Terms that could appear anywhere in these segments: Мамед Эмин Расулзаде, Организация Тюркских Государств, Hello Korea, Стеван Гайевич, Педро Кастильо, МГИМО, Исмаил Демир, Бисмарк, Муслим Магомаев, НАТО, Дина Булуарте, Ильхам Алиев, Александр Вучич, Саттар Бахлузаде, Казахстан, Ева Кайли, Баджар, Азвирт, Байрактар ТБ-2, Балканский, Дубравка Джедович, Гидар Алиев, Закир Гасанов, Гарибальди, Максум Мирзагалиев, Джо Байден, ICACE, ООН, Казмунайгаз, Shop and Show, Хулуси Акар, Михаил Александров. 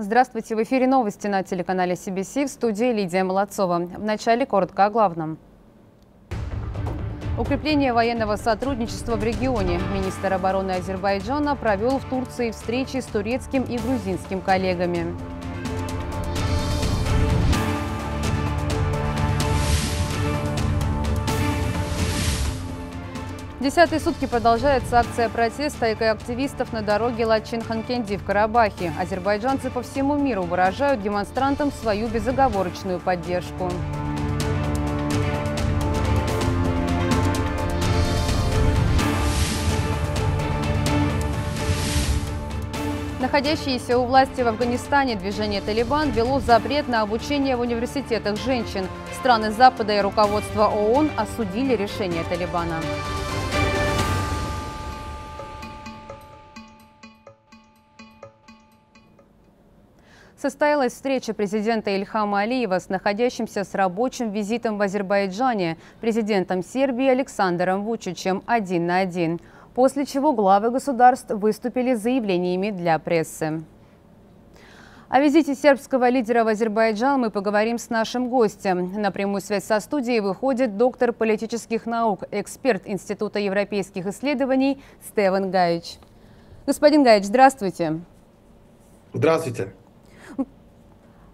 Здравствуйте, в эфире новости на телеканале CBC, в студии Лидия Молодцова. Вначале коротко о главном. Укрепление военного сотрудничества в регионе. Министр обороны Азербайджана провел в Турции встречи с турецким и грузинским коллегами. Десятые сутки продолжается акция протеста экоактивистов на дороге Лачин-Ханкенди в Карабахе. Азербайджанцы по всему миру выражают демонстрантам свою безоговорочную поддержку. Находящиеся у власти в Афганистане движение «Талибан» ввело запрет на обучение в университетах женщин. Страны Запада и руководство ООН осудили решение «Талибана». Состоялась встреча президента Ильхама Алиева с находящимся с рабочим визитом в Азербайджане президентом Сербии Александром Вучичем 1 на 1, после чего главы государств выступили с заявлениями для прессы. О визите сербского лидера в Азербайджан мы поговорим с нашим гостем. На прямую связь со студией выходит доктор политических наук, эксперт Института европейских исследований Стеван Гайевич. Господин Гайевич, здравствуйте. Здравствуйте.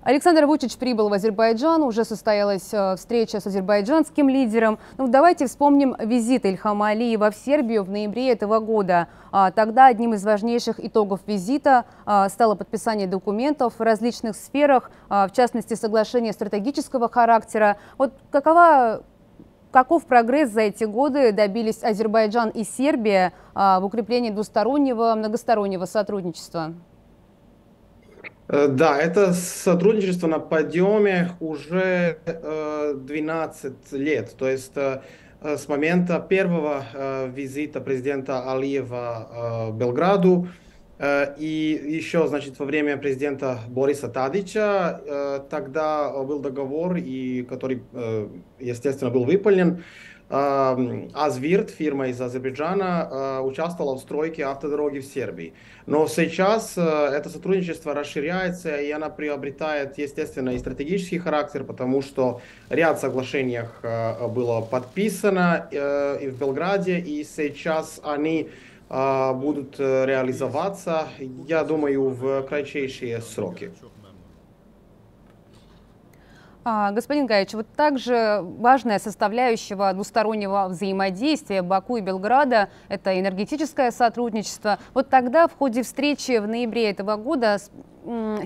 Александр Вучич прибыл в Азербайджан, уже состоялась встреча с азербайджанским лидером. Ну, давайте вспомним визит Ильхама Алиева в Сербию в ноябре этого года. Тогда одним из важнейших итогов визита стало подписание документов в различных сферах, в частности, соглашение стратегического характера. Вот каков прогресс за эти годы добились Азербайджан и Сербия в укреплении двустороннего, многостороннего сотрудничества? Да, это сотрудничество на подъеме уже 12 лет, то есть с момента первого визита президента Алиева в Белграду и еще, значит, во время президента Бориса Тадича тогда был договор, и который, естественно, был выполнен. Азвирт, фирма из Азербайджана, участвовала в стройке автодороги в Сербии. Но сейчас это сотрудничество расширяется, и оно приобретает, естественно, и стратегический характер, потому что ряд соглашений было подписано и в Белграде, и сейчас они будут реализоваться, я думаю, в кратчайшие сроки. Господин Гайевич, вот также важная составляющая двустороннего взаимодействия Баку и Белграда – это энергетическое сотрудничество. Вот тогда в ходе встречи в ноябре этого года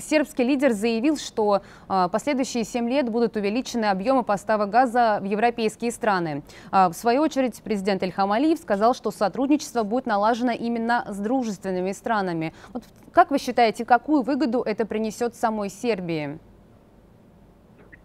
сербский лидер заявил, что последующие 7 лет будут увеличены объемы поставок газа в европейские страны. В свою очередь президент Ильхам Алиев сказал, что сотрудничество будет налажено именно с дружественными странами. Вот как вы считаете, какую выгоду это принесет самой Сербии?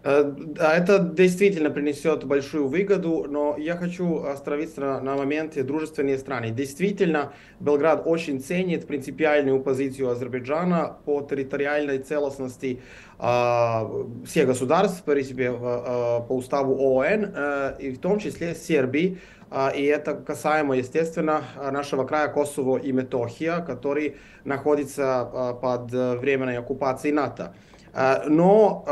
Это действительно принесет большую выгоду, но я хочу остановиться на моменте дружественные страны. Действительно, Белград очень ценит принципиальную позицию Азербайджана по территориальной целостности всех государств, при себе по уставу ООН, и в том числе Сербии. И это касаемо, естественно, нашего края Косово и Метохия, который находится под временной оккупацией НАТО. Но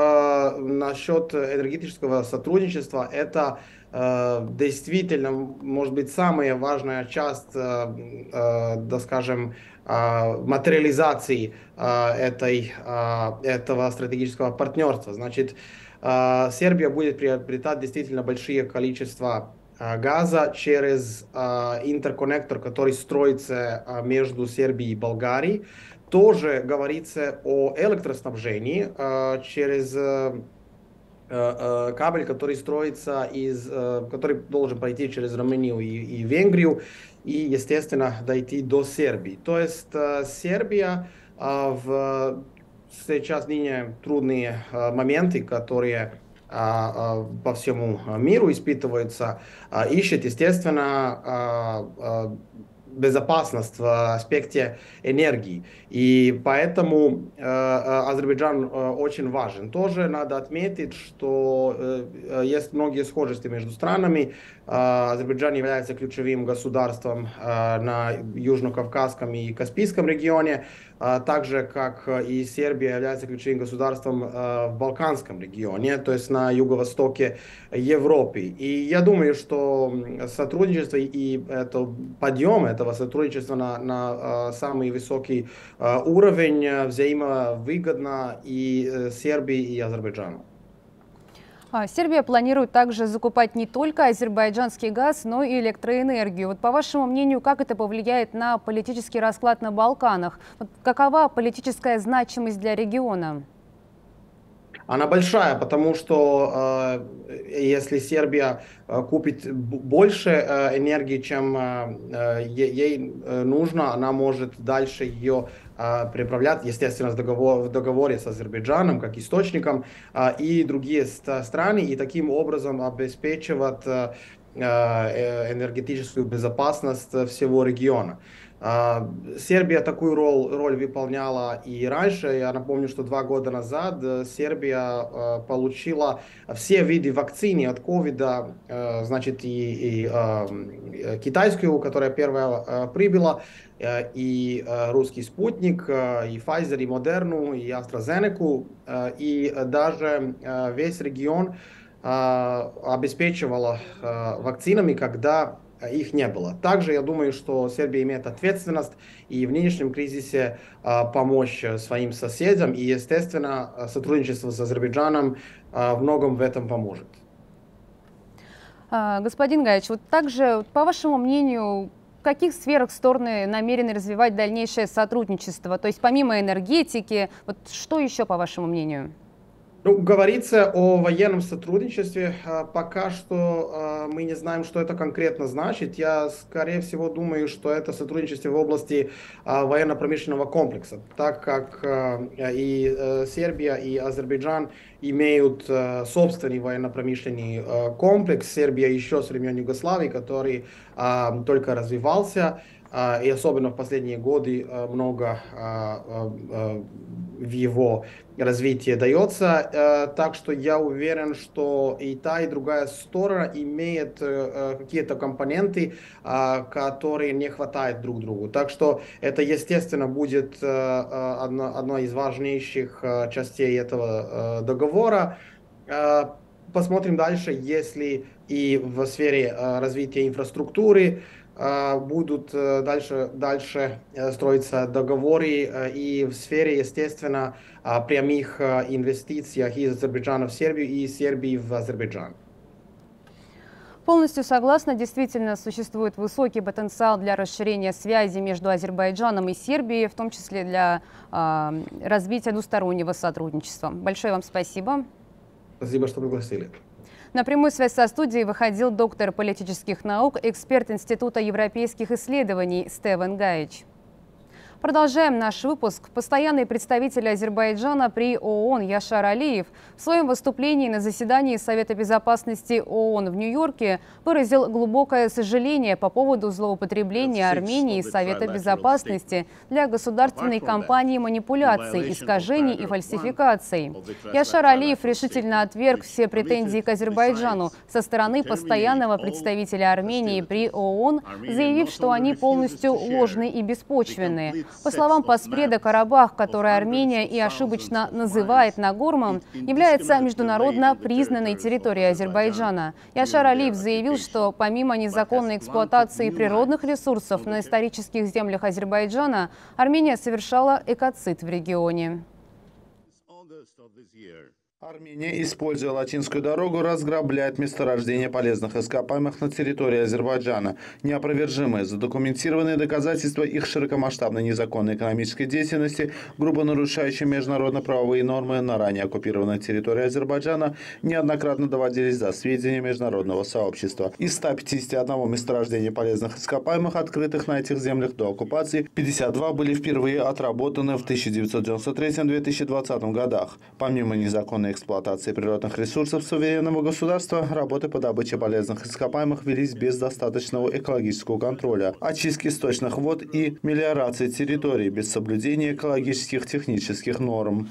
насчет энергетического сотрудничества, это действительно, может быть, самая важная часть, да скажем, материализации этого стратегического партнерства. Значит, Сербия будет приобретать действительно большие количества газа через интерконнектор, который строится между Сербией и Болгарией. Тоже говорится о электроснабжении через кабель, который строится, который должен пройти через Румынию и Венгрию и, естественно, дойти до Сербии. То есть Сербия сейчас ныне трудные моменты, которые по всему миру испытываются, ищет, естественно, безопасность в аспекте энергии. И поэтому Азербайджан очень важен. Тоже надо отметить, что есть многие схожести между странами. Азербайджан является ключевым государством на Южно-Кавказском и Каспийском регионе. так же, как и Сербия, является ключевым государством в Балканском регионе, то есть на юго-востоке Европы. И я думаю, что сотрудничество и подъем этого сотрудничества на самый высокий уровень взаимовыгодно и Сербии, и Азербайджану. Сербия планирует также закупать не только азербайджанский газ, но и электроэнергию. Вот по вашему мнению, как это повлияет на политический расклад на Балканах? Вот какова политическая значимость для региона? Она большая, потому что если Сербия купит больше энергии, чем ей нужно, она может дальше ее приправлять, естественно, в договоре с Азербайджаном, как источником, и другие страны, и таким образом обеспечивать энергетическую безопасность всего региона. Сербия такую роль выполняла и раньше. Я напомню, что 2 года назад Сербия получила все виды вакцины от ковида, значит, и китайскую, которая первая прибыла, и русский спутник, и Pfizer, и Moderna, и AstraZeneca, и даже весь регион обеспечивала вакцинами, когда их не было. Также я думаю, что Сербия имеет ответственность и в нынешнем кризисе помочь своим соседям. И, естественно, сотрудничество с Азербайджаном в многом в этом поможет. Господин Гаевич, вот также, по вашему мнению, в каких сферах стороны намерены развивать дальнейшее сотрудничество? То есть помимо энергетики, вот что еще, по вашему мнению? Ну, говорится о военном сотрудничестве. Пока что мы не знаем, что это конкретно значит. Я, скорее всего, думаю, что это сотрудничество в области военно-промышленного комплекса, так как и Сербия, и Азербайджан имеют собственный военно-промышленный комплекс. Сербия еще с времен Югославии, который только развивался. И особенно в последние годы много в его развитии дается. Так что я уверен, что и та, и другая сторона имеет какие-то компоненты, которые не хватает друг другу. Так что это, естественно, будет одной из важнейших частей этого договора. Посмотрим дальше, если и в сфере развития инфраструктуры будут дальше строиться договоры и в сфере, естественно, прямых инвестиций из Азербайджана в Сербию и Сербии в Азербайджан. Полностью согласна. Действительно, существует высокий потенциал для расширения связи между Азербайджаном и Сербией, в том числе для развития двустороннего сотрудничества. Большое вам спасибо. Спасибо, что пригласили. На прямую связь со студией выходил доктор политических наук, эксперт Института европейских исследований Стеван Гайевич. Продолжаем наш выпуск. Постоянный представитель Азербайджана при ООН Яшар Алиев в своем выступлении на заседании Совета безопасности ООН в Нью-Йорке выразил глубокое сожаление по поводу злоупотребления Армении и Совета безопасности для государственной кампании манипуляций, искажений и фальсификаций. Яшар Алиев решительно отверг все претензии к Азербайджану со стороны постоянного представителя Армении при ООН, заявив, что они полностью ложны и беспочвенны. По словам Поспреда, Карабах, который Армения и ошибочно называет Нагормом, является международно признанной территорией Азербайджана. Яшар Алиев заявил, что помимо незаконной эксплуатации природных ресурсов на исторических землях Азербайджана, Армения совершала экоцид в регионе. Армения, используя Латинскую дорогу, разграбляет месторождения полезных ископаемых на территории Азербайджана. Неопровержимые, задокументированные доказательства их широкомасштабной незаконной экономической деятельности, грубо нарушающей международно-правовые нормы на ранее оккупированной территории Азербайджана, неоднократно доводились до сведения международного сообщества. Из 151 месторождения полезных ископаемых, открытых на этих землях до оккупации, 52 были впервые отработаны в 1993-2020 годах. Помимо незаконной эксплуатации природных ресурсов суверенного государства, работы по добыче полезных ископаемых велись без достаточного экологического контроля, очистки сточных вод и мелиорации территорий без соблюдения экологических технических норм.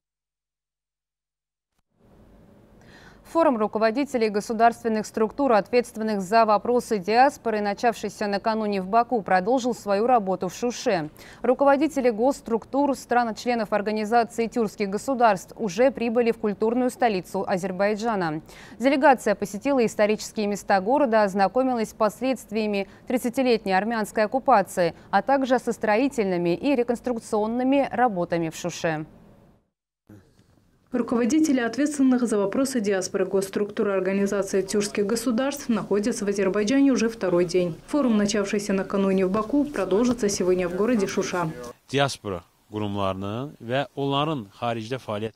В Форум руководителей государственных структур, ответственных за вопросы диаспоры, начавшийся накануне в Баку, продолжил свою работу в Шуше. Руководители госструктур стран-членов Организации Тюркских Государств уже прибыли в культурную столицу Азербайджана. Делегация посетила исторические места города, ознакомилась с последствиями 30-летней армянской оккупации, а также со строительными и реконструкционными работами в Шуше. Руководители, ответственных за вопросы диаспоры госструктуры Организации Тюркских Государств, находятся в Азербайджане уже второй день. Форум, начавшийся накануне в Баку, продолжится сегодня в городе Шуша. Диаспора.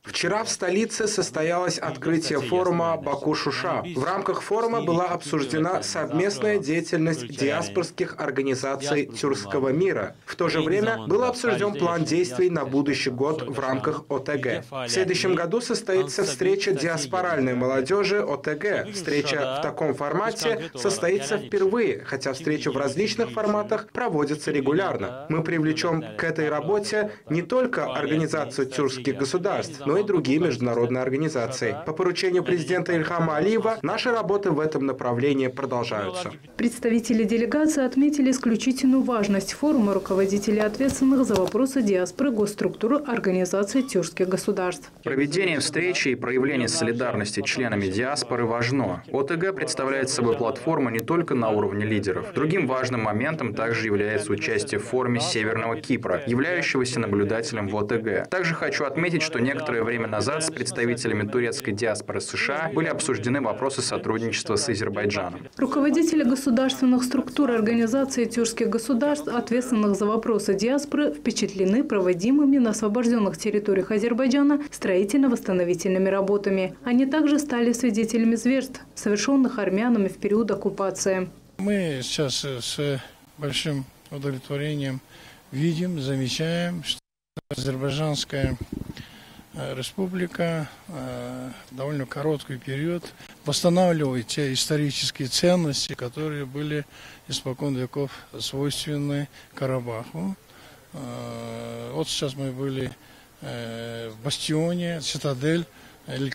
Вчера в столице состоялось открытие форума «Баку-Шуша». В рамках форума была обсуждена совместная деятельность диаспорских организаций тюркского мира. В то же время был обсужден план действий на будущий год в рамках ОТГ. В следующем году состоится встреча диаспоральной молодежи ОТГ. Встреча в таком формате состоится впервые, хотя встречи в различных форматах проводятся регулярно. Мы привлечем к этой работе не только Организацию Тюркских Государств, но и другие международные организации. По поручению президента Ильхама Алиева наши работы в этом направлении продолжаются. Представители делегации отметили исключительную важность форума руководителей, ответственных за вопросы диаспоры госструктуры Организации Тюркских Государств. Проведение встречи и проявление солидарности членами диаспоры важно. ОТГ представляет собой платформу не только на уровне лидеров. Другим важным моментом также является участие в форуме Северного Кипра, являющегося наблюдателем в ОТГ. Также хочу отметить, что некоторое время назад с представителями турецкой диаспоры США были обсуждены вопросы сотрудничества с Азербайджаном. Руководители государственных структур Организации Тюркских Государств, ответственных за вопросы диаспоры, впечатлены проводимыми на освобожденных территориях Азербайджана строительно-восстановительными работами. Они также стали свидетелями зверств, совершенных армянами в период оккупации. Мы сейчас с большим удовлетворением видим, замечаем, что Азербайджанская республика довольно короткий период восстанавливает те исторические ценности, которые были испокон веков свойственны Карабаху. Вот сейчас мы были в бастионе, цитадель,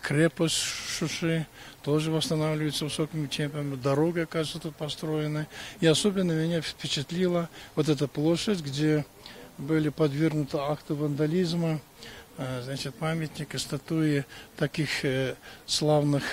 крепость Шуши тоже восстанавливается высокими темпами, дорога, кажется, тут построена. И особенно меня впечатлила вот эта площадь, где были подвергнуты акту вандализма, значит, памятники, статуи таких славных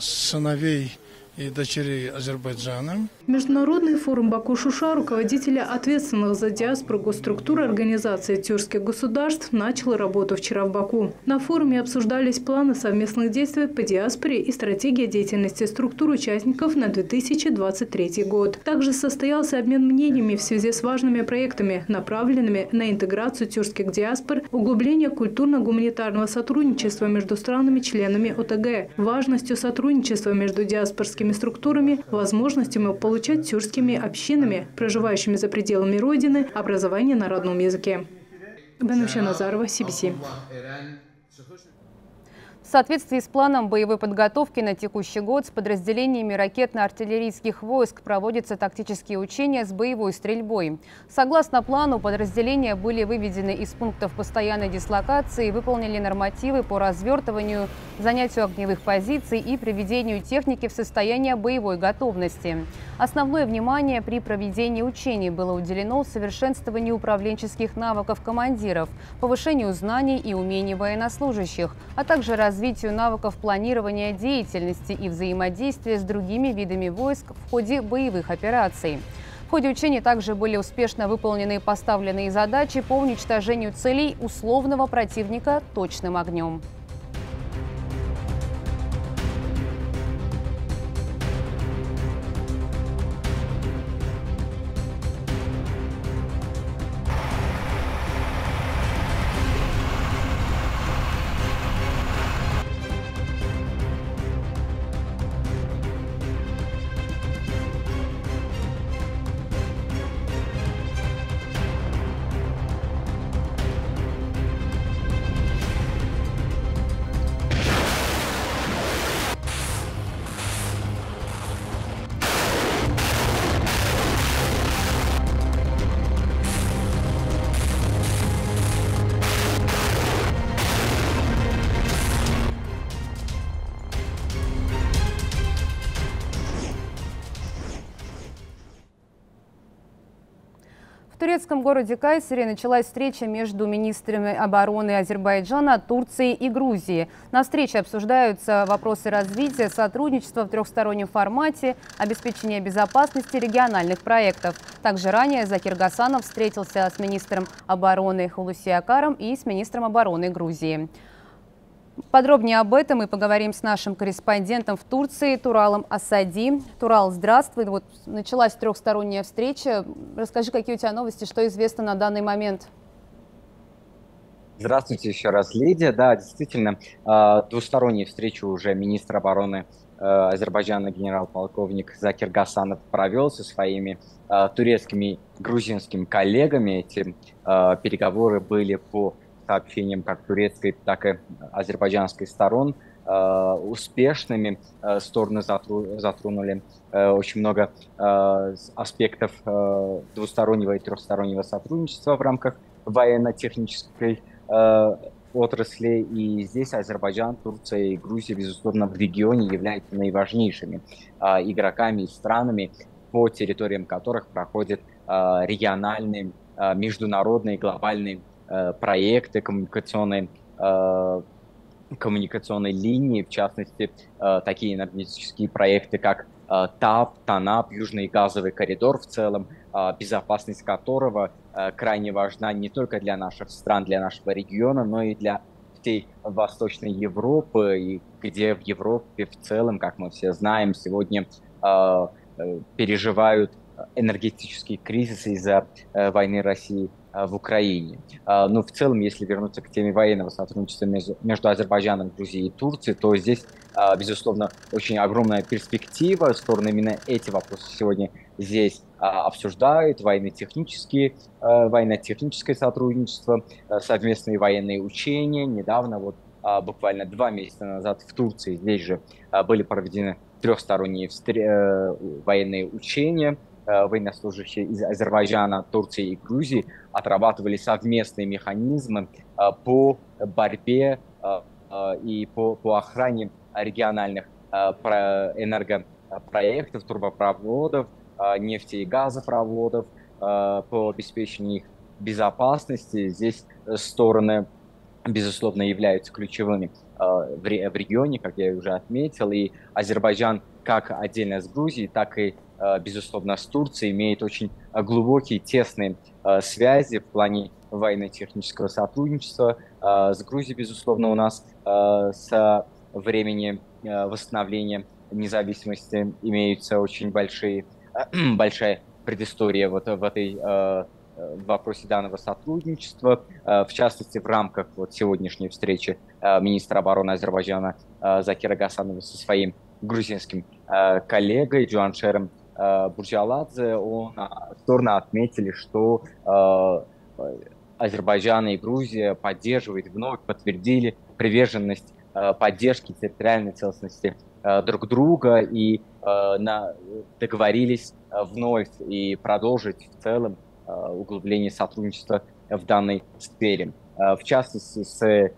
сыновей и дочерей Азербайджана. Международный форум Баку-Шуша руководителя, ответственных за диаспору госструктур Организации Тюркских Государств, начал работу вчера в Баку. На форуме обсуждались планы совместных действий по диаспоре и стратегия деятельности структур участников на 2023 год. Также состоялся обмен мнениями в связи с важными проектами, направленными на интеграцию тюркских диаспор, углубление культурно-гуманитарного сотрудничества между странами-членами ОТГ, важностью сотрудничества между диаспорскими структурами, возможностями получать тюркскими общинами, проживающими за пределами родины, образование на родном языке. Бенуша Назарова, CBC. В соответствии с планом боевой подготовки на текущий год с подразделениями ракетно-артиллерийских войск проводятся тактические учения с боевой стрельбой. Согласно плану, подразделения были выведены из пунктов постоянной дислокации, выполнили нормативы по развертыванию, занятию огневых позиций и приведению техники в состояние боевой готовности. Основное внимание при проведении учений было уделено совершенствованию управленческих навыков командиров, повышению знаний и умений военнослужащих, а также развитию навыков планирования деятельности и взаимодействия с другими видами войск в ходе боевых операций. В ходе учений также были успешно выполнены поставленные задачи по уничтожению целей условного противника точным огнем. турецком городе Кайсери началась встреча между министрами обороны Азербайджана, Турции и Грузии. На встрече обсуждаются вопросы развития сотрудничества в трехстороннем формате, обеспечения безопасности региональных проектов. Также ранее Закир Гасанов встретился с министром обороны Хулуси Акаром и с министром обороны Грузии. Подробнее об этом мы поговорим с нашим корреспондентом в Турции Туралом Асади. Турал, здравствуй. Вот началась трехсторонняя встреча. Расскажи, какие у тебя новости, что известно на данный момент? Здравствуйте еще раз, Лидия. Да, действительно, двустороннюю встречу уже министр обороны Азербайджана генерал-полковник Закир Гасанов провел со своими турецкими, грузинскими коллегами. Эти переговоры были по сообщениям как турецкой, так и азербайджанской сторон успешными. Стороны затронули очень много аспектов двустороннего и трехстороннего сотрудничества в рамках военно-технической отрасли. И здесь Азербайджан, Турция и Грузия, безусловно, в регионе являются наиважнейшими игроками и странами, по территориям которых проходят региональные, международные, глобальные проекты, коммуникационные линии, в частности, такие энергетические проекты, как ТАП, ТАНАП, Южный газовый коридор в целом, безопасность которого крайне важна не только для наших стран, для нашего региона, но и для всей Восточной Европы, и где в Европе в целом, как мы все знаем, сегодня переживают энергетические кризисы из-за войны России в Украине. Но в целом, если вернуться к теме военного сотрудничества между Азербайджаном, Грузией и Турцией, то здесь, безусловно, очень огромная перспектива. Стороны именно эти вопросы сегодня здесь обсуждают. Военно-техническое сотрудничество, совместные военные учения. Недавно, вот буквально 2 месяца назад в Турции здесь же были проведены трехсторонние военные учения. Военнослужащие из Азербайджана, Турции и Грузии отрабатывали совместные механизмы по борьбе и по охране региональных энергопроектов, трубопроводов, нефти и газопроводов, по обеспечению их безопасности. Здесь стороны, безусловно, являются ключевыми в регионе, как я уже отметил, и Азербайджан как отдельно с Грузией, так и, безусловно, с Турцией имеет очень глубокие, тесные связи в плане военно-технического сотрудничества. С Грузией, безусловно, у нас со времени восстановления независимости имеются очень большая предыстория вот в вопросе данного сотрудничества, в частности, в рамках вот сегодняшней встречи министра обороны Азербайджана Закира Гасанова со своим грузинским коллегой Джуаншером Бурджиоладзе, стороны отметили, что Азербайджан и Грузия поддерживают, вновь подтвердили приверженность поддержки территориальной целостности друг друга и договорились вновь и продолжить в целом углубление сотрудничества в данной сфере. В частности,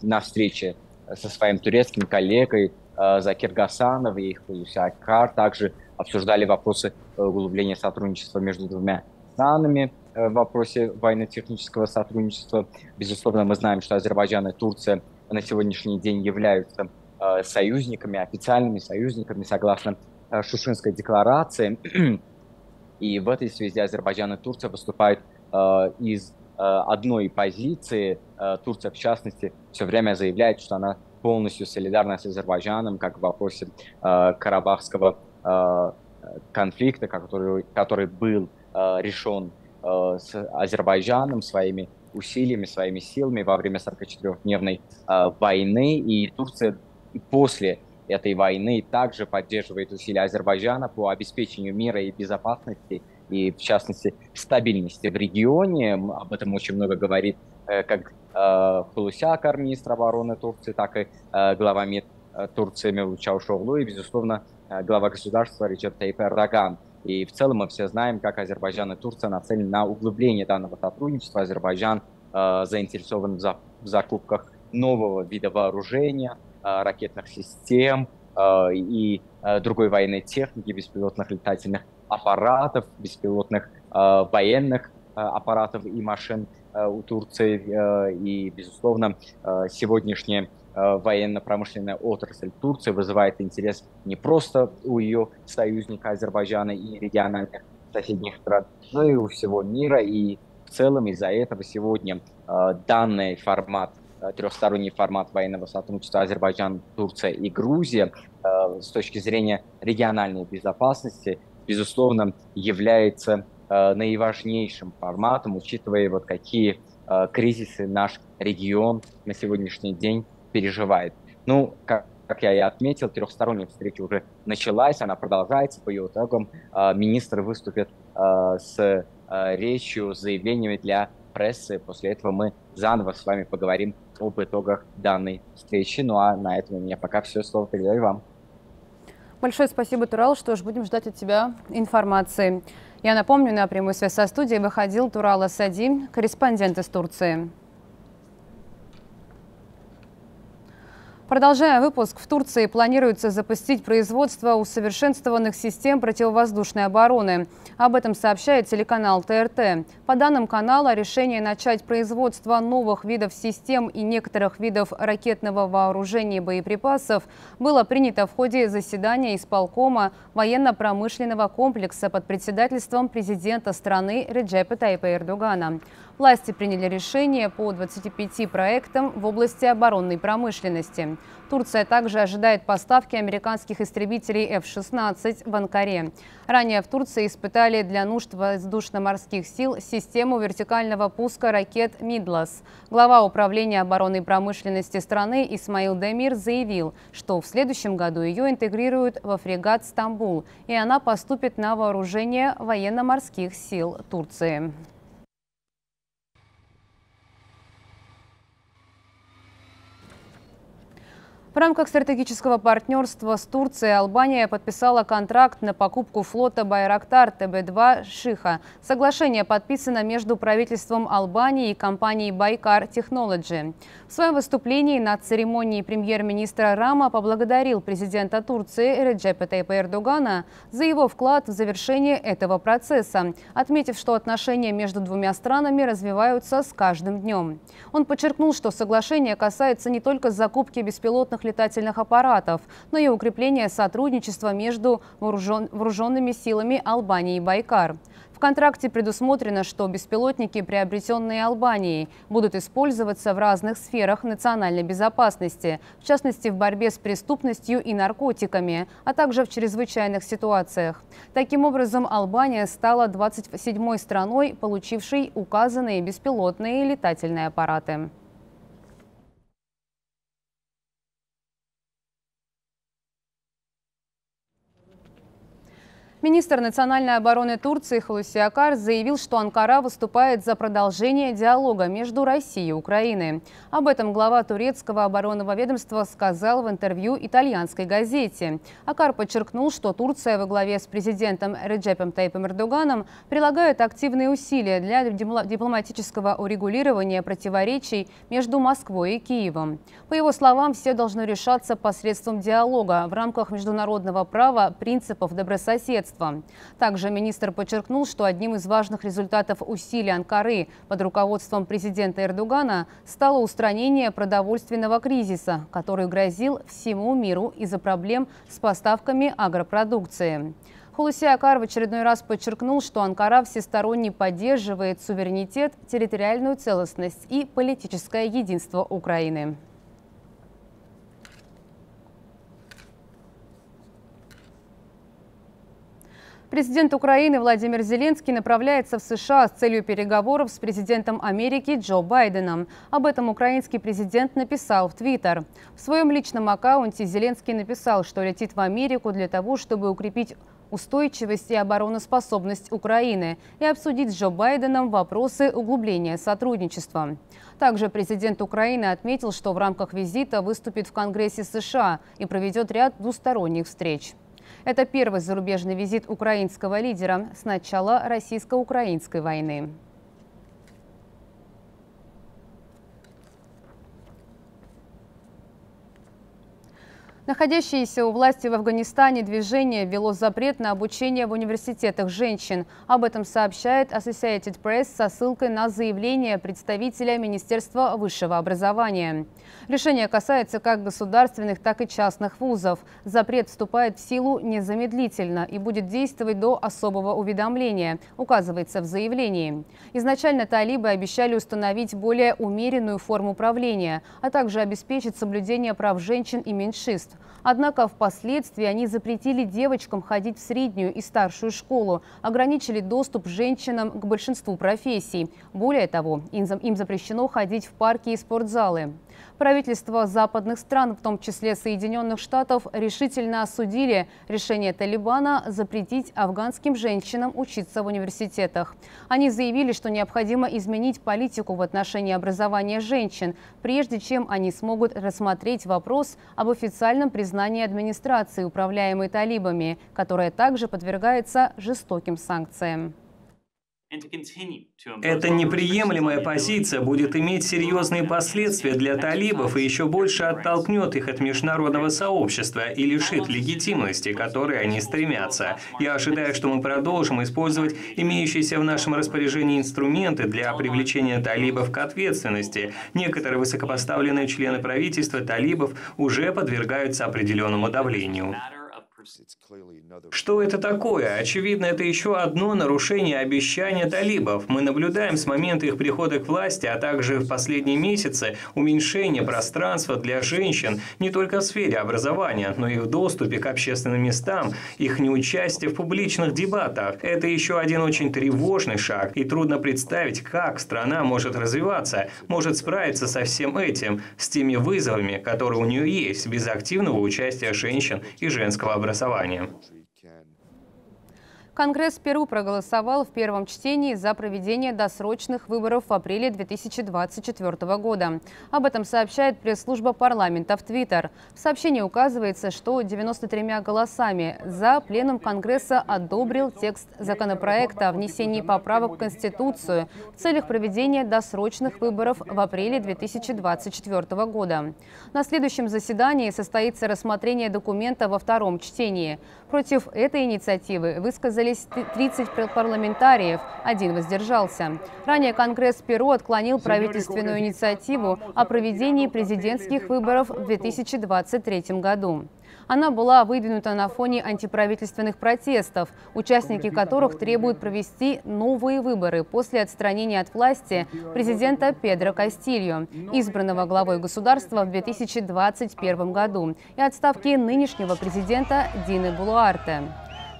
на встрече со своим турецким коллегой Закир Гасанов и Хулуси Акар также обсуждали вопросы углубления сотрудничества между двумя странами в вопросе военно-технического сотрудничества. Безусловно, мы знаем, что Азербайджан и Турция на сегодняшний день являются союзниками, официальными союзниками согласно Шушинской декларации. И в этой связи Азербайджан и Турция выступают из одной позиции. Турция, в частности, все время заявляет, что она полностью солидарна с Азербайджаном, как в вопросе карабахского конфликта, который был решен с Азербайджаном своими усилиями, своими силами во время 44-дневной войны. И Турция после этой войны также поддерживает усилия Азербайджана по обеспечению мира и безопасности, и, в частности, стабильности в регионе. Об этом очень много говорит как Хулуси Акар, министр обороны Турции, так и глава МИД Турции Мевлют Чавушоглу и, безусловно, глава государства Реджеп Тайип Эрдоган. И в целом мы все знаем, как Азербайджан и Турция нацелены на углубление данного сотрудничества. Азербайджан заинтересован в закупках нового вида вооружения, ракетных систем и другой военной техники, беспилотных летательных аппаратов, беспилотных военных аппаратов и машин у Турции. И, безусловно, сегодняшняя военно-промышленная отрасль Турции вызывает интерес не просто у ее союзника Азербайджана и региональных соседних стран, но и у всего мира. И в целом из-за этого сегодня данный формат, трехсторонний формат военного сотрудничества Азербайджан, Турция и Грузия с точки зрения региональной безопасности, безусловно, является наиважнейшим форматом, учитывая вот какие кризисы наш регион на сегодняшний день переживает. Ну, как я и отметил, трехсторонняя встреча уже началась, она продолжается. По ее итогам министр выступит с речью, с заявлениями для прессы. После этого мы заново с вами поговорим об итогах данной встречи. Ну а на этом у меня пока все. Слово передаю вам. Большое спасибо, Турал. Что ж, будем ждать от тебя информации. Я напомню, на прямую связь со студией выходил Туралом Асади, корреспондент из Турции. Продолжая выпуск, в Турции планируется запустить производство усовершенствованных систем противовоздушной обороны. Об этом сообщает телеканал ТРТ. По данным канала, решение начать производство новых видов систем и некоторых видов ракетного вооружения и боеприпасов было принято в ходе заседания исполкома военно-промышленного комплекса под председательством президента страны Реджепа Тайипа Эрдогана. Власти приняли решение по 25 проектам в области оборонной промышленности. Турция также ожидает поставки американских истребителей F-16 в Анкаре. Ранее в Турции испытали для нужд воздушно-морских сил систему вертикального пуска ракет «Мидлас». Глава управления оборонной промышленности страны Исмаил Демир заявил, что в следующем году ее интегрируют во фрегат «Стамбул», и она поступит на вооружение военно-морских сил Турции. В рамках стратегического партнерства с Турцией Албания подписала контракт на покупку флота «Байрактар ТБ-2 Шиха». Соглашение подписано между правительством Албании и компанией «Байкар Технолоджи». В своем выступлении на церемонии премьер-министра Рама поблагодарил президента Турции Реджепа Тайипа Эрдогана за его вклад в завершение этого процесса, отметив, что отношения между двумя странами развиваются с каждым днем. Он подчеркнул, что соглашение касается не только закупки беспилотных летательных аппаратов, но и укрепление сотрудничества между вооруженными силами Албании и Байкар. В контракте предусмотрено, что беспилотники, приобретенные Албанией, будут использоваться в разных сферах национальной безопасности, в частности в борьбе с преступностью и наркотиками, а также в чрезвычайных ситуациях. Таким образом, Албания стала 27-й страной, получившей указанные беспилотные летательные аппараты. Министр национальной обороны Турции Хулуси Акар заявил, что Анкара выступает за продолжение диалога между Россией и Украиной. Об этом глава турецкого оборонного ведомства сказал в интервью итальянской газете. Акар подчеркнул, что Турция во главе с президентом Реджепом Тайипом Эрдоганом прилагает активные усилия для дипломатического урегулирования противоречий между Москвой и Киевом. По его словам, все должно решаться посредством диалога в рамках международного права, принципов добрососедства. Также министр подчеркнул, что одним из важных результатов усилий Анкары под руководством президента Эрдогана стало устранение продовольственного кризиса, который грозил всему миру из-за проблем с поставками агропродукции. Хулуси Акар в очередной раз подчеркнул, что Анкара всесторонне поддерживает суверенитет, территориальную целостность и политическое единство Украины. Президент Украины Владимир Зеленский направляется в США с целью переговоров с президентом Америки Джо Байденом. Об этом украинский президент написал в Твиттер. В своем личном аккаунте Зеленский написал, что летит в Америку для того, чтобы укрепить устойчивость и обороноспособность Украины и обсудить с Джо Байденом вопросы углубления сотрудничества. Также президент Украины отметил, что в рамках визита выступит в Конгрессе США и проведет ряд двусторонних встреч. Это первый зарубежный визит украинского лидера с начала российско-украинской войны. Находящиеся у власти в Афганистане движение ввело запрет на обучение в университетах женщин. Об этом сообщает Associated Press со ссылкой на заявление представителя Министерства высшего образования. Решение касается как государственных, так и частных вузов. Запрет вступает в силу незамедлительно и будет действовать до особого уведомления, указывается в заявлении. Изначально талибы обещали установить более умеренную форму правления, а также обеспечить соблюдение прав женщин и меньшинств. Однако впоследствии они запретили девочкам ходить в среднюю и старшую школу, ограничили доступ женщинам к большинству профессий. Более того, им запрещено ходить в парки и спортзалы. Правительства западных стран, в том числе Соединенных Штатов, решительно осудили решение Талибана запретить афганским женщинам учиться в университетах. Они заявили, что необходимо изменить политику в отношении образования женщин, прежде чем они смогут рассмотреть вопрос об официальном признании администрации, управляемой талибами, которая также подвергается жестоким санкциям. Эта неприемлемая позиция будет иметь серьезные последствия для талибов и еще больше оттолкнет их от международного сообщества и лишит легитимности, к которой они стремятся. Я ожидаю, что мы продолжим использовать имеющиеся в нашем распоряжении инструменты для привлечения талибов к ответственности. Некоторые высокопоставленные члены правительства талибов уже подвергаются определенному давлению. Что это такое? Очевидно, это еще одно нарушение обещания талибов. Мы наблюдаем с момента их прихода к власти, а также в последние месяцы уменьшение пространства для женщин не только в сфере образования, но и в доступе к общественным местам, их неучастие в публичных дебатах. Это еще один очень тревожный шаг, и трудно представить, как страна может развиваться, может справиться со всем этим, с теми вызовами, которые у нее есть, без активного участия женщин и женского образования. Конгресс Перу проголосовал в первом чтении за проведение досрочных выборов в апреле 2024 года. Об этом сообщает пресс-служба парламента в Твиттер. В сообщении указывается, что 93 голосами за пленум Конгресса одобрил текст законопроекта о внесении поправок в Конституцию в целях проведения досрочных выборов в апреле 2024 года. На следующем заседании состоится рассмотрение документа во втором чтении. Против этой инициативы высказались 30 парламентариев, один воздержался. Ранее Конгресс Перу отклонил правительственную инициативу о проведении президентских выборов в 2023 году. Она была выдвинута на фоне антиправительственных протестов, участники которых требуют провести новые выборы после отстранения от власти президента Педро Кастильо, избранного главой государства в 2021 году, и отставки нынешнего президента Дины Булуарте.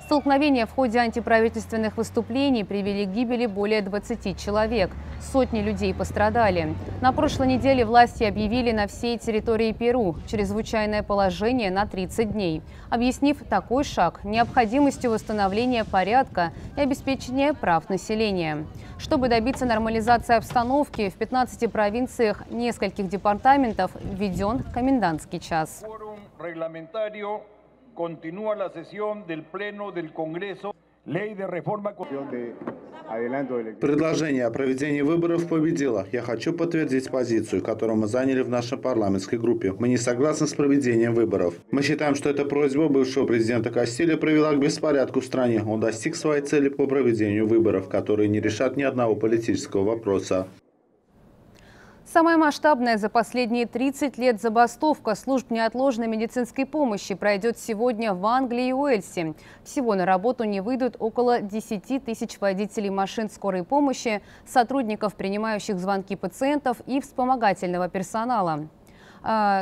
Столкновения в ходе антиправительственных выступлений привели к гибели более 20 человек. Сотни людей пострадали. На прошлой неделе власти объявили на всей территории Перу чрезвычайное положение на 30 дней, объяснив такой шаг необходимостью восстановления порядка и обеспечения прав населения. Чтобы добиться нормализации обстановки, в 15 провинциях нескольких департаментов введен комендантский час. Continúa la sesión del Pleno del Congreso. Предложение о проведении выборов победило. Я хочу подтвердить позицию, которую мы заняли в нашей парламентской группе. Мы не согласны с проведением выборов. Мы считаем, что эта просьба бывшего президента Кастильо привела к беспорядку в стране. Он достиг своей цели по проведению выборов, которые не решат ни одного политического вопроса. Самая масштабная за последние 30 лет забастовка служб неотложной медицинской помощи пройдет сегодня в Англии и Уэльсе. Всего на работу не выйдут около 10 тысяч водителей машин скорой помощи, сотрудников, принимающих звонки пациентов и вспомогательного персонала.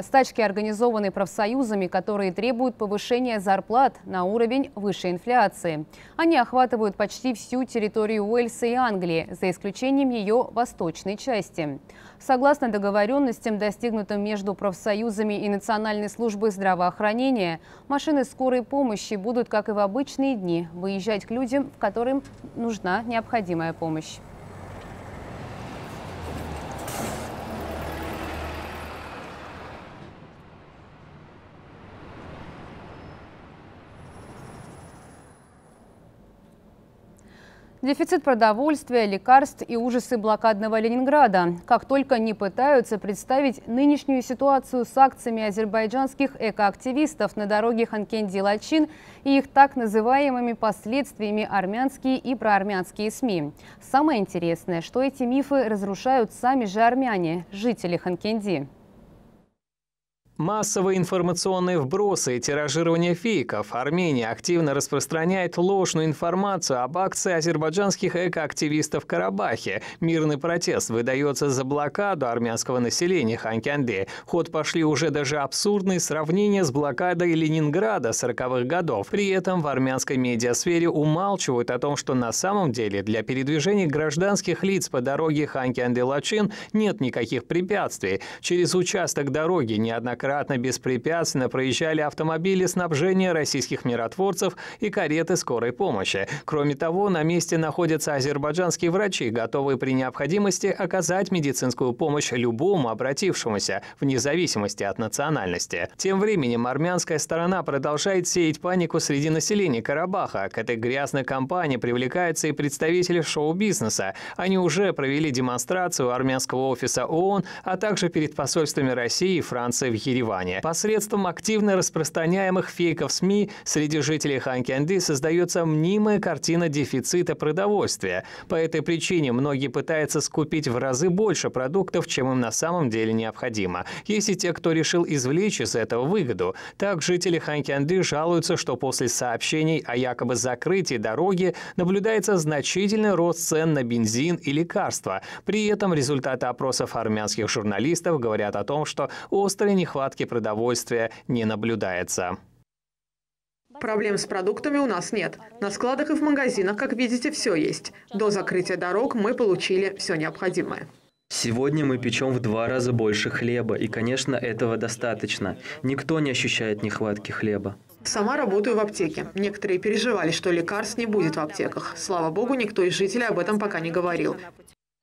Стачки организованы профсоюзами, которые требуют повышения зарплат на уровень выше инфляции. Они охватывают почти всю территорию Уэльса и Англии, за исключением ее восточной части. Согласно договоренностям, достигнутым между профсоюзами и Национальной службой здравоохранения, машины скорой помощи будут, как и в обычные дни, выезжать к людям, которым нужна необходимая помощь. Дефицит продовольствия, лекарств и ужасы блокадного Ленинграда. Как только не пытаются представить нынешнюю ситуацию с акциями азербайджанских экоактивистов на дороге Ханкенди и Лачин и их так называемыми последствиями армянские и проармянские СМИ. Самое интересное, что эти мифы разрушают сами же армяне, жители Ханкенди. Массовые информационные вбросы и тиражирование фейков. Армения активно распространяет ложную информацию об акции азербайджанских экоактивистов в Карабахе. Мирный протест выдается за блокаду армянского населения Ханкенди. В ход пошли уже даже абсурдные сравнения с блокадой Ленинграда 40-х годов. При этом в армянской медиасфере умалчивают о том, что на самом деле для передвижения гражданских лиц по дороге Ханкенди-Лачин нет никаких препятствий. Через участок дороги неоднократно беспрепятственно проезжали автомобили снабжения российских миротворцев и кареты скорой помощи. Кроме того, на месте находятся азербайджанские врачи, готовые при необходимости оказать медицинскую помощь любому обратившемуся, вне зависимости от национальности. Тем временем армянская сторона продолжает сеять панику среди населения Карабаха. К этой грязной кампании привлекаются и представители шоу-бизнеса. Они уже провели демонстрацию армянского офиса ООН, а также перед посольствами России и Франции в Ереване. Посредством активно распространяемых фейков СМИ среди жителей Ханкенди создается мнимая картина дефицита продовольствия. По этой причине многие пытаются скупить в разы больше продуктов, чем им на самом деле необходимо. Есть и те, кто решил извлечь из этого выгоду. Так, жители Ханкенди жалуются, что после сообщений о якобы закрытии дороги наблюдается значительный рост цен на бензин и лекарства. При этом результаты опросов армянских журналистов говорят о том, что острая нехватка продовольствия не наблюдается. Проблем с продуктами у нас нет. На складах и в магазинах, как видите, все есть. До закрытия дорог мы получили все необходимое. Сегодня мы печем в 2 раза больше хлеба, и, конечно, этого достаточно. Никто не ощущает нехватки хлеба. Сама работаю в аптеке. Некоторые переживали, что лекарств не будет в аптеках. Слава богу, никто из жителей об этом пока не говорил.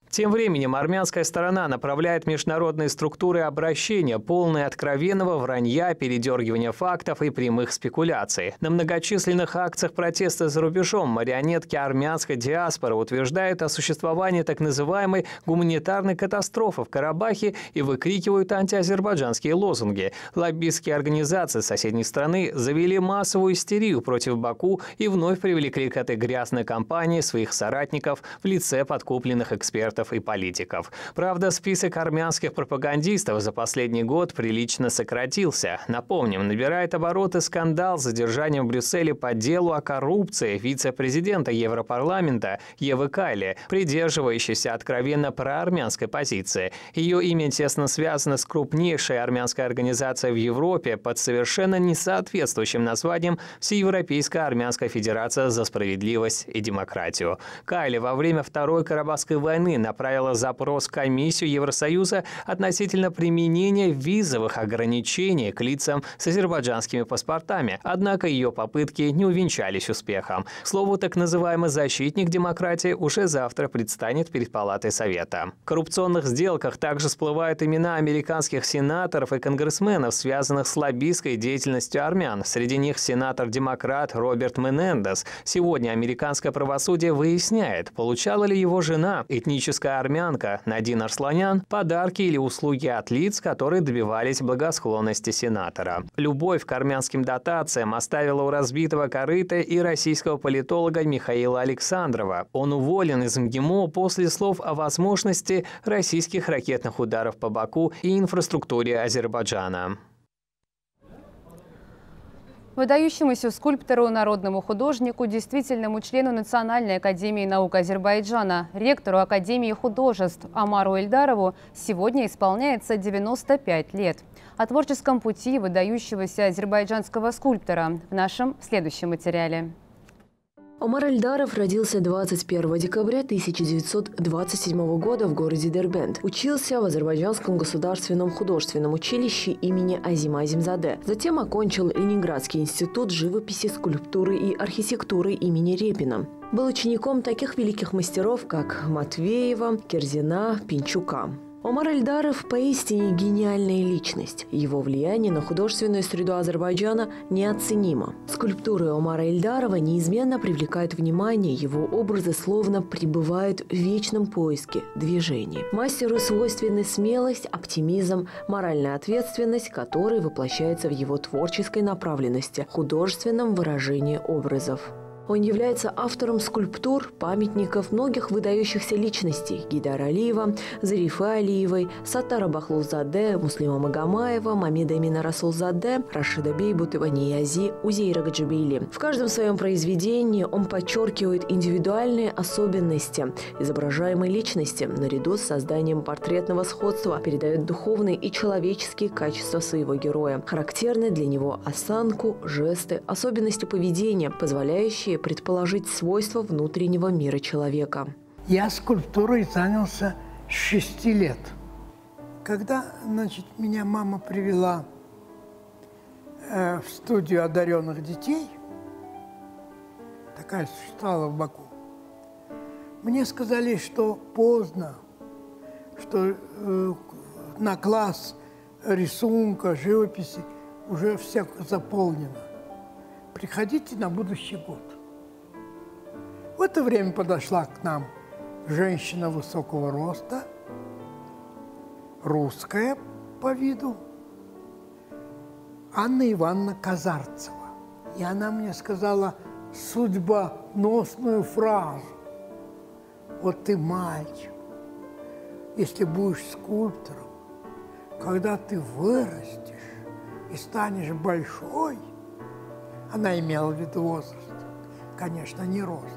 Тем временем армянская сторона направляет международные структуры обращения, полные откровенного вранья, передергивания фактов и прямых спекуляций. На многочисленных акциях протеста за рубежом марионетки армянской диаспоры утверждают о существовании так называемой гуманитарной катастрофы в Карабахе и выкрикивают антиазербайджанские лозунги. Лоббистские организации соседней страны завели массовую истерию против Баку и вновь привлекли к этой грязной кампании своих соратников в лице подкупленных экспертов и политиков. Правда, список армянских пропагандистов за последний год прилично сократился. Напомним, набирает обороты скандал с задержанием в Брюсселе по делу о коррупции вице-президента Европарламента Евы Кайли, придерживающейся откровенно проармянской позиции. Ее имя тесно связано с крупнейшей армянской организацией в Европе под совершенно несоответствующим названием Всеевропейская армянская федерация за справедливость и демократию. Кайли во время Второй Карабахской войны направила запрос в комиссию Евросоюза относительно применения визовых ограничений к лицам с азербайджанскими паспортами, однако ее попытки не увенчались успехом. К слову, так называемый защитник демократии уже завтра предстанет перед Палатой Совета. В коррупционных сделках также всплывают имена американских сенаторов и конгрессменов, связанных с лоббистской деятельностью армян. Среди них сенатор-демократ Роберт Менендес. Сегодня американское правосудие выясняет, получала ли его жена, этническая армянка Надин Арсланян, подарки или услуги от лиц, которые добивались благосклонности сенатора. Любовь к армянским дотациям оставила у разбитого корыта и российского политолога Михаила Александрова. Он уволен из МГИМО после слов о возможности российских ракетных ударов по Баку и инфраструктуре Азербайджана. Выдающемуся скульптору, народному художнику, действительному члену Национальной академии наук Азербайджана, ректору Академии художеств Омару Эльдарову сегодня исполняется 95 лет. О творческом пути выдающегося азербайджанского скульптора в нашем следующем материале. Омар Эльдаров родился 21 декабря 1927 года в городе Дербент. Учился в Азербайджанском государственном художественном училище имени Азима Азимзаде. Затем окончил Ленинградский институт живописи, скульптуры и архитектуры имени Репина. Был учеником таких великих мастеров, как Матвеева, Керзина, Пинчука. Омар Эльдаров поистине гениальная личность. Его влияние на художественную среду Азербайджана неоценимо. Скульптуры Омара Эльдарова неизменно привлекают внимание, его образы словно пребывают в вечном поиске движений. Мастеру свойственны смелость, оптимизм, моральная ответственность, которая воплощается в его творческой направленности, художественном выражении образов. Он является автором скульптур, памятников многих выдающихся личностей – Гидара Алиева, Зарифа Алиевой, Саттара Бахлузаде, Муслима Магомаева, Мамеда Эмина Расулзаде, Рашида Бейбутова, Ниязи, Узейра Гаджибейли. В каждом своем произведении он подчеркивает индивидуальные особенности изображаемой личности, наряду с созданием портретного сходства, передает духовные и человеческие качества своего героя, характерны для него осанку, жесты, особенности поведения, позволяющие предположить свойства внутреннего мира человека. Я скульптурой занялся с 6 лет. Когда, значит, меня мама привела в студию одаренных детей, такая существовала в Баку, мне сказали, что поздно, что на класс рисунка, живописи уже все заполнено. Приходите на будущий год. В это время подошла к нам женщина высокого роста, русская по виду, Анна Ивановна Казарцева. И она мне сказала судьбоносную фразу. Вот ты мальчик, если будешь скульптором, когда ты вырастешь и станешь большой, она имела в виду возраст, конечно, не рост,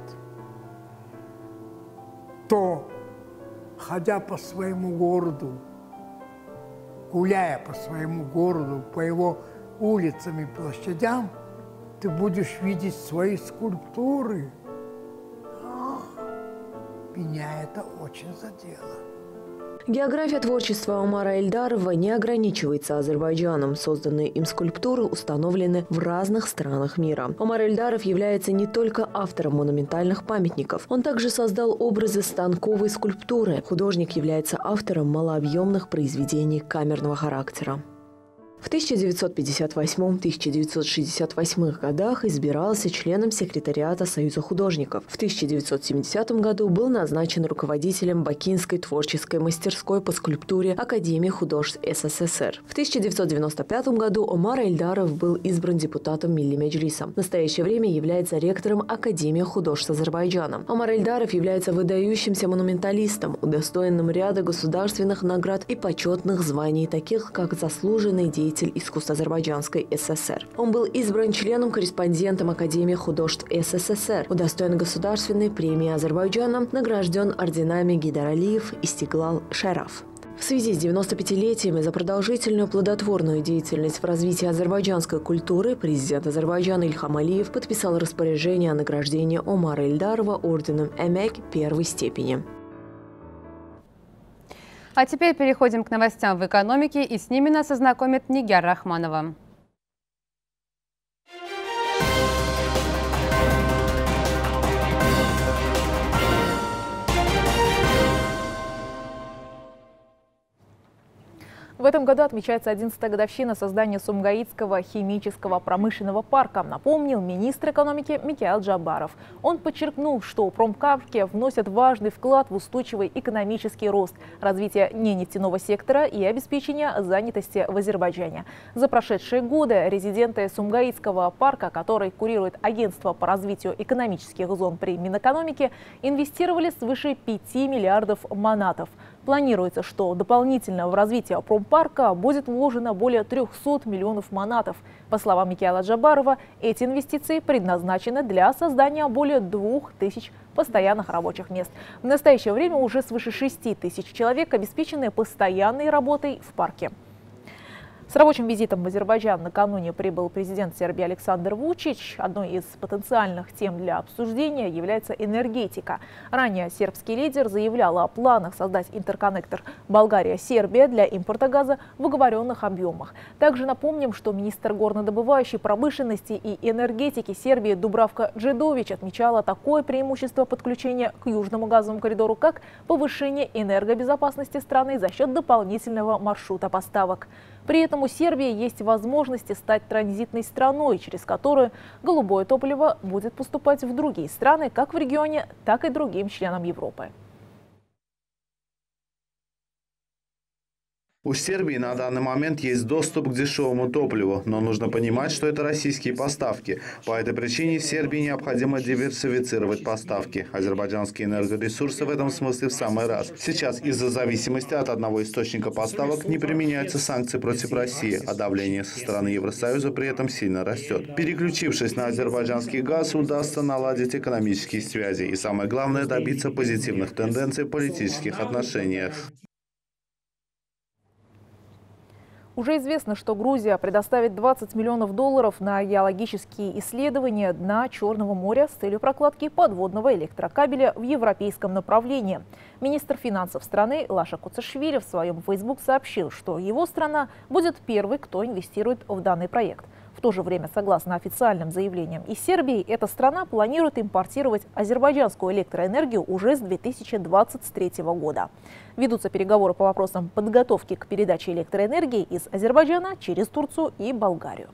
то, ходя по своему городу, гуляя по своему городу, по его улицам и площадям, ты будешь видеть свои скульптуры. Меня это очень задело. География творчества Омара Эльдарова не ограничивается Азербайджаном. Созданные им скульптуры установлены в разных странах мира. Омар Эльдаров является не только автором монументальных памятников. Он также создал образы станковой скульптуры. Художник является автором малообъемных произведений камерного характера. В 1958-1968 годах избирался членом секретариата Союза художников. В 1970 году был назначен руководителем Бакинской творческой мастерской по скульптуре Академии художеств СССР. В 1995 году Омар Эльдаров был избран депутатом Милли Меджлиса. В настоящее время является ректором Академии художеств Азербайджана. Омар Эльдаров является выдающимся монументалистом, удостоенным ряда государственных наград и почетных званий, таких как заслуженный деятель искусств Азербайджанской ССР. Он был избран членом-корреспондентом Академии художеств СССР, удостоен Государственной премии Азербайджана, награжден орденами Гидар Алиев, Истеглал, Шараф. В связи с 95-летием и за продолжительную плодотворную деятельность в развитии азербайджанской культуры президент Азербайджана Ильхам Алиев подписал распоряжение о награждении Омара Эльдарова орденом Эмек 1-й степени. А теперь переходим к новостям в экономике, и с ними нас ознакомит Нигяра Рахманова. В этом году отмечается 11-я годовщина создания Сумгаитского химического промышленного парка, напомнил министр экономики Микаэл Джабаров. Он подчеркнул, что промкапки вносят важный вклад в устойчивый экономический рост, развитие ненефтяного сектора и обеспечение занятости в Азербайджане. За прошедшие годы резиденты Сумгаитского парка, который курирует агентство по развитию экономических зон при Минэкономике, инвестировали свыше 5 миллиардов манатов. Планируется, что дополнительно в развитие промпарка будет вложено более 300 миллионов манатов. По словам Микаэла Джабарова, эти инвестиции предназначены для создания более 2000 постоянных рабочих мест. В настоящее время уже свыше 6000 человек обеспечены постоянной работой в парке. С рабочим визитом в Азербайджан накануне прибыл президент Сербии Александр Вучич. Одной из потенциальных тем для обсуждения является энергетика. Ранее сербский лидер заявлял о планах создать интерконнектор Болгария-Сербия для импорта газа в оговоренных объемах. Также напомним, что министр горнодобывающей промышленности и энергетики Сербии Дубравка Джедович отмечала такое преимущество подключения к южному газовому коридору, как повышение энергобезопасности страны за счет дополнительного маршрута поставок. При этом у Сербии есть возможности стать транзитной страной, через которую голубое топливо будет поступать в другие страны, как в регионе, так и другим членам Европы. У Сербии на данный момент есть доступ к дешевому топливу, но нужно понимать, что это российские поставки. По этой причине в Сербии необходимо диверсифицировать поставки. Азербайджанские энергоресурсы в этом смысле в самый раз. Сейчас из-за зависимости от одного источника поставок не применяются санкции против России, а давление со стороны Евросоюза при этом сильно растет. Переключившись на азербайджанский газ, удастся наладить экономические связи и, самое главное, добиться позитивных тенденций в политических отношениях. Уже известно, что Грузия предоставит 20 миллионов долларов на геологические исследования дна Черного моря с целью прокладки подводного электрокабеля в европейском направлении. Министр финансов страны Лаша Куцешвили в своем Facebook сообщил, что его страна будет первой, кто инвестирует в данный проект. В то же время, согласно официальным заявлениям из Сербии, эта страна планирует импортировать азербайджанскую электроэнергию уже с 2023 года. Ведутся переговоры по вопросам подготовки к передаче электроэнергии из Азербайджана через Турцию и Болгарию.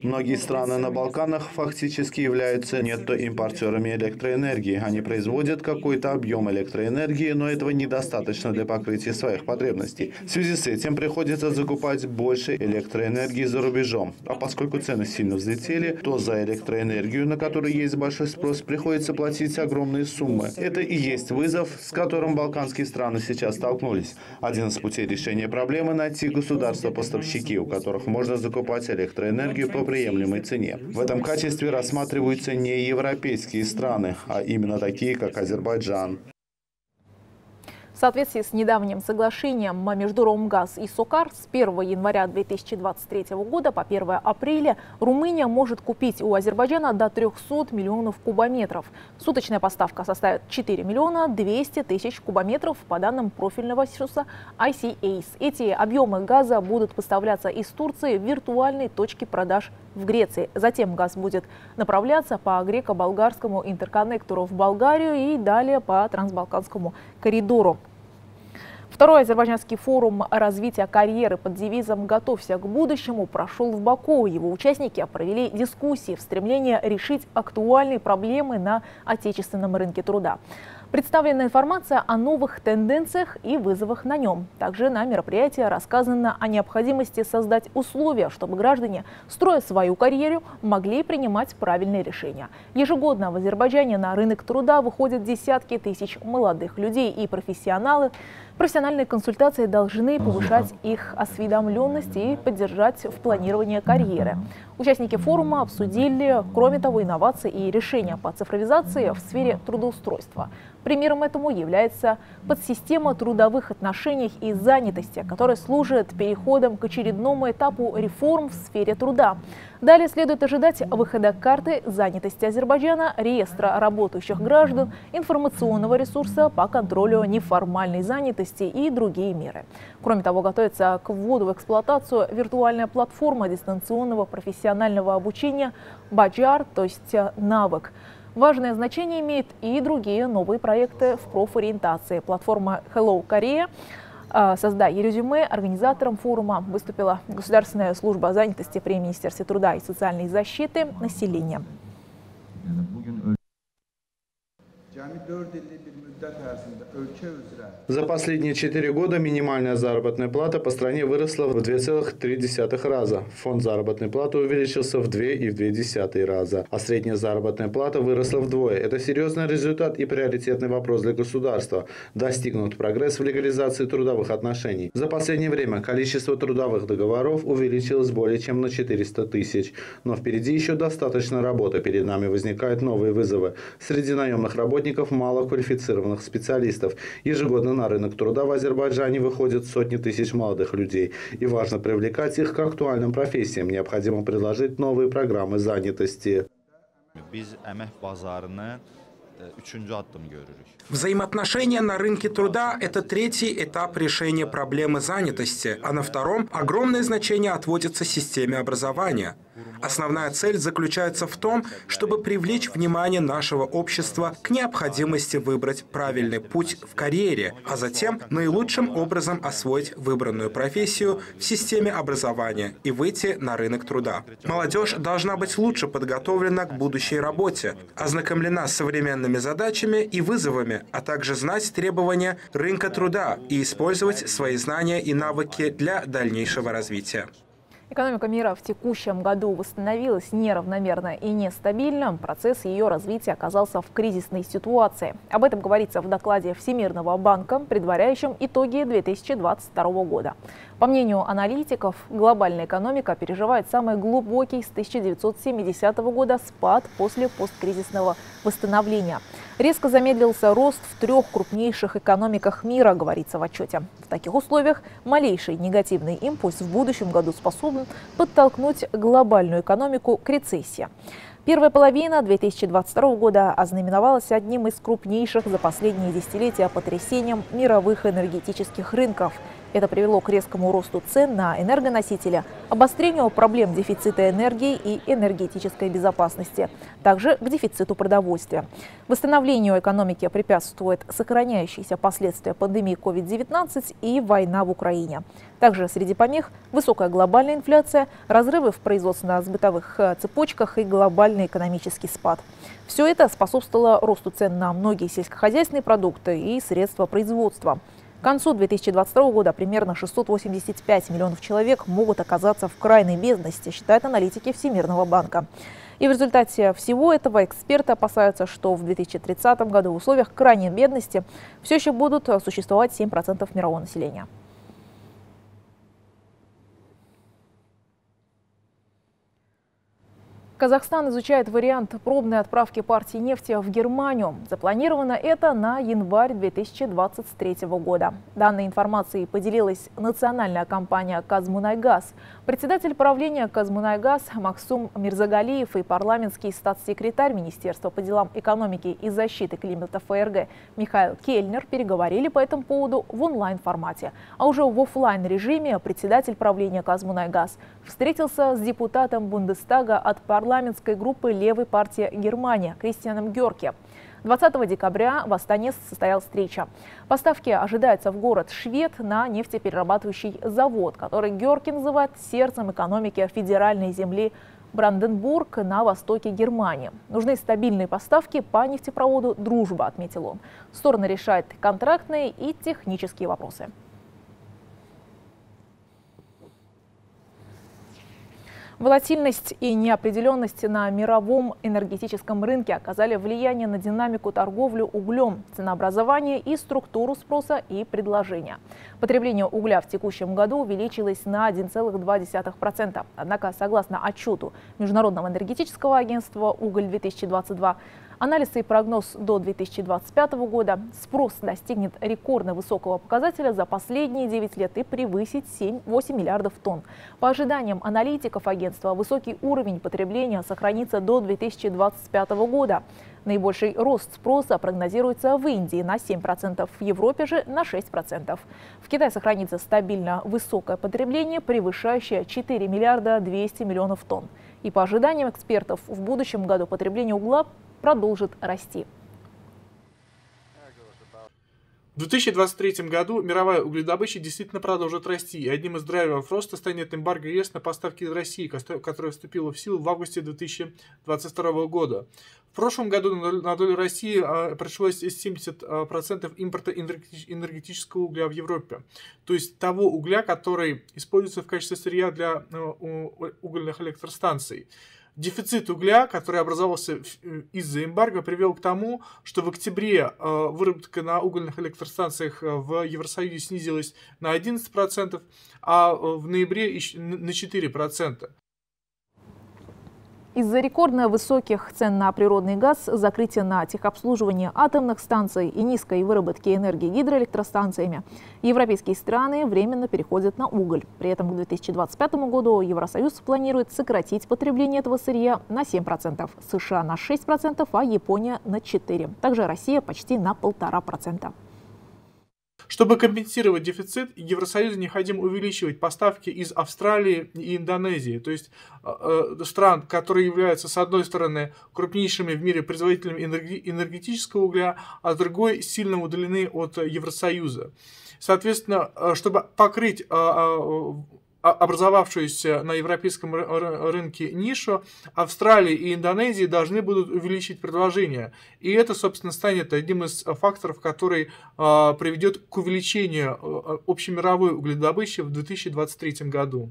Многие страны на Балканах фактически являются нетто-импортерами электроэнергии. Они производят какой-то объем электроэнергии, но этого недостаточно для покрытия своих потребностей. В связи с этим приходится закупать больше электроэнергии за рубежом. А поскольку цены сильно взлетели, то за электроэнергию, на которую есть большой спрос, приходится платить огромные суммы. Это и есть вызов, с которым балканские страны сейчас столкнулись. Один из путей решения проблемы – найти государства-поставщики, у которых можно закупать электроэнергию по приемлемой цене. В этом качестве рассматриваются не европейские страны, а именно такие, как Азербайджан. В соответствии с недавним соглашением между «Ромгаз» и «Сокар» с 1 января 2023 года по 1 апреля Румыния может купить у Азербайджана до 300 миллионов кубометров. Суточная поставка составит 4 миллиона 200 тысяч кубометров по данным профильного ресурса ICACE. Эти объемы газа будут поставляться из Турции в виртуальной точке продаж в Греции. Затем газ будет направляться по греко-болгарскому интерконнектору в Болгарию и далее по Трансбалканскому коридору. Второй азербайджанский форум развития карьеры под девизом «Готовься к будущему» прошел в Баку. Его участники провели дискуссии в стремлении решить актуальные проблемы на отечественном рынке труда. Представлена информация о новых тенденциях и вызовах на нем. Также на мероприятии рассказано о необходимости создать условия, чтобы граждане, строя свою карьеру, могли принимать правильные решения. Ежегодно в Азербайджане на рынок труда выходят десятки тысяч молодых людей и профессионалы. Профессиональные консультации должны повышать их осведомленность и поддержать в планировании карьеры. Участники форума обсудили, кроме того, инновации и решения по цифровизации в сфере трудоустройства. Примером этому является подсистема трудовых отношений и занятости, которая служит переходом к очередному этапу реформ в сфере труда. Далее следует ожидать выхода карты занятости Азербайджана, реестра работающих граждан, информационного ресурса по контролю неформальной занятости и другие меры. Кроме того, готовится к вводу в эксплуатацию виртуальная платформа дистанционного профессионального обучения «Баджар», то есть «Навык». Важное значение имеет и другие новые проекты в профориентации. Платформа Hello Korea «Создай резюме» организатором форума выступила Государственная служба занятости при Министерстве труда и социальной защиты населения. За последние 4 года минимальная заработная плата по стране выросла в 2,3 раза. Фонд заработной платы увеличился в 2,2 раза, а средняя заработная плата выросла вдвое. Это серьезный результат и приоритетный вопрос для государства. Достигнут прогресс в легализации трудовых отношений. За последнее время количество трудовых договоров увеличилось более чем на 400 тысяч. Но впереди еще достаточно работы. Перед нами возникают новые вызовы. Среди наемных работников мало квалифицированных квалифицированных специалистов. Ежегодно на рынок труда в Азербайджане выходят сотни тысяч молодых людей. И важно привлекать их к актуальным профессиям. Необходимо предложить новые программы занятости. Взаимоотношения на рынке труда – это третий этап решения проблемы занятости, а на втором огромное значение отводится системе образования. Основная цель заключается в том, чтобы привлечь внимание нашего общества к необходимости выбрать правильный путь в карьере, а затем наилучшим образом освоить выбранную профессию в системе образования и выйти на рынок труда. Молодежь должна быть лучше подготовлена к будущей работе, ознакомлена с современными задачами и вызовами, а также знать требования рынка труда и использовать свои знания и навыки для дальнейшего развития. Экономика мира в текущем году восстановилась неравномерно и нестабильно. Процесс ее развития оказался в кризисной ситуации. Об этом говорится в докладе Всемирного банка, предваряющем итоги 2022 года. По мнению аналитиков, глобальная экономика переживает самый глубокий с 1970 года спад после посткризисного восстановления. Резко замедлился рост в трех крупнейших экономиках мира, говорится в отчете. В таких условиях малейший негативный импульс в будущем году способен подтолкнуть глобальную экономику к рецессии. Первая половина 2022 года ознаменовалась одним из крупнейших за последние десятилетия потрясением мировых энергетических рынков. Это привело к резкому росту цен на энергоносители, обострению проблем дефицита энергии и энергетической безопасности, также к дефициту продовольствия. Восстановлению экономики препятствует сохраняющиеся последствия пандемии COVID-19 и война в Украине. Также среди помех высокая глобальная инфляция, разрывы в производственно-сбытовых цепочках и глобальный экономический спад. Все это способствовало росту цен на многие сельскохозяйственные продукты и средства производства. К концу 2022 года примерно 685 миллионов человек могут оказаться в крайней бедности, считают аналитики Всемирного банка. И в результате всего этого эксперты опасаются, что в 2030 году в условиях крайней бедности все еще будут существовать 7% мирового населения. Казахстан изучает вариант пробной отправки партии нефти в Германию. Запланировано это на январь 2023 года. Данной информацией поделилась национальная компания «Казмунайгаз». Председатель правления «Казмунайгаз» Максум Мирзагалиев и парламентский статс-секретарь Министерства по делам экономики и защиты климата ФРГ Михаил Кельнер переговорили по этому поводу в онлайн-формате. А уже в офлайн-режиме председатель правления «Казмунайгаз» встретился с депутатом Бундестага от парламентской группы левой партии Германия Кристианом Герке. 20 декабря в Астане состоялась встреча. Поставки ожидаются в город Швед на нефтеперерабатывающий завод, который Герке называет сердцем экономики федеральной земли Бранденбург на востоке Германии. Нужны стабильные поставки по нефтепроводу «Дружба», отметил он. Стороны решают контрактные и технические вопросы. Волатильность и неопределенность на мировом энергетическом рынке оказали влияние на динамику торговли углем, ценообразование и структуру спроса и предложения. Потребление угля в текущем году увеличилось на 1,2%. Однако, согласно отчету Международного энергетического агентства «Уголь-2022», анализы и прогноз до 2025 года, спрос достигнет рекордно высокого показателя за последние 9 лет и превысит 7-8 миллиардов тонн. По ожиданиям аналитиков агентства, высокий уровень потребления сохранится до 2025 года. Наибольший рост спроса прогнозируется в Индии на 7%, в Европе же на 6%. В Китае сохранится стабильно высокое потребление, превышающее 4 миллиарда 200 миллионов тонн. И по ожиданиям экспертов, в будущем году потребление угля продолжит расти. В 2023 году мировая угледобыча действительно продолжит расти, и одним из драйверов роста станет эмбарго ЕС на поставки из России, которая вступила в силу в августе 2022 года. В прошлом году на долю России пришлось 70% импорта энергетического угля в Европе, то есть того угля, который используется в качестве сырья для угольных электростанций. Дефицит угля, который образовался из-за эмбарго, привел к тому, что в октябре выработка на угольных электростанциях в Евросоюзе снизилась на 11%, а в ноябре на 4%. Из-за рекордно высоких цен на природный газ, закрытия на техобслуживание атомных станций и низкой выработки энергии гидроэлектростанциями европейские страны временно переходят на уголь. При этом к 2025 году Евросоюз планирует сократить потребление этого сырья на 7%, США на 6%, а Япония на 4%. Также Россия почти на 1,5%. Чтобы компенсировать дефицит, Евросоюзу необходимо увеличивать поставки из Австралии и Индонезии, то есть стран, которые являются, с одной стороны, крупнейшими в мире производителями энергетического угля, а с другой сильно удалены от Евросоюза. Соответственно, чтобы покрыть образовавшуюся на европейском рынке нишу, Австралия и Индонезия должны будут увеличить предложение. И это, собственно, станет одним из факторов, который приведет к увеличению общемировой угледобычи в 2023 году.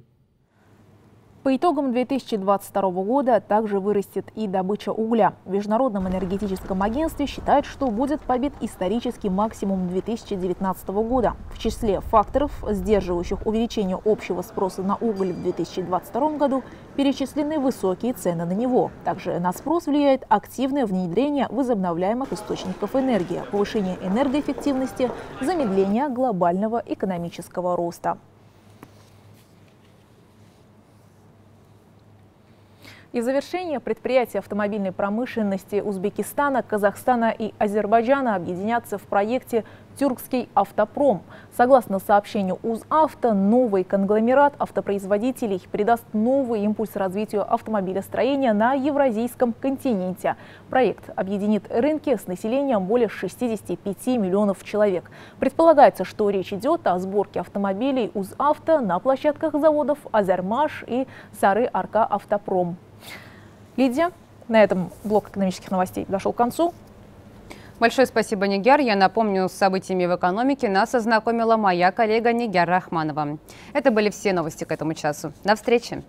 По итогам 2022 года также вырастет и добыча угля. В Международном энергетическом агентстве считают, что будет побит исторический максимум 2019 года. В числе факторов, сдерживающих увеличение общего спроса на уголь в 2022 году, перечислены высокие цены на него. Также на спрос влияет активное внедрение возобновляемых источников энергии, повышение энергоэффективности, замедление глобального экономического роста. И в завершение предприятия автомобильной промышленности Узбекистана, Казахстана и Азербайджана объединятся в проекте «Тюркский автопром». Согласно сообщению УЗАВТО, новый конгломерат автопроизводителей придаст новый импульс развитию автомобилестроения на евразийском континенте. Проект объединит рынки с населением более 65 миллионов человек. Предполагается, что речь идет о сборке автомобилей УЗАВТО на площадках заводов «Азермаш» и «Сары-Арка Автопром». Лидия, на этом блок экономических новостей дошел к концу. Большое спасибо, Нигяр. Я напомню, с событиями в экономике нас ознакомила моя коллега Нигяра Рахманова. Это были все новости к этому часу. До встречи!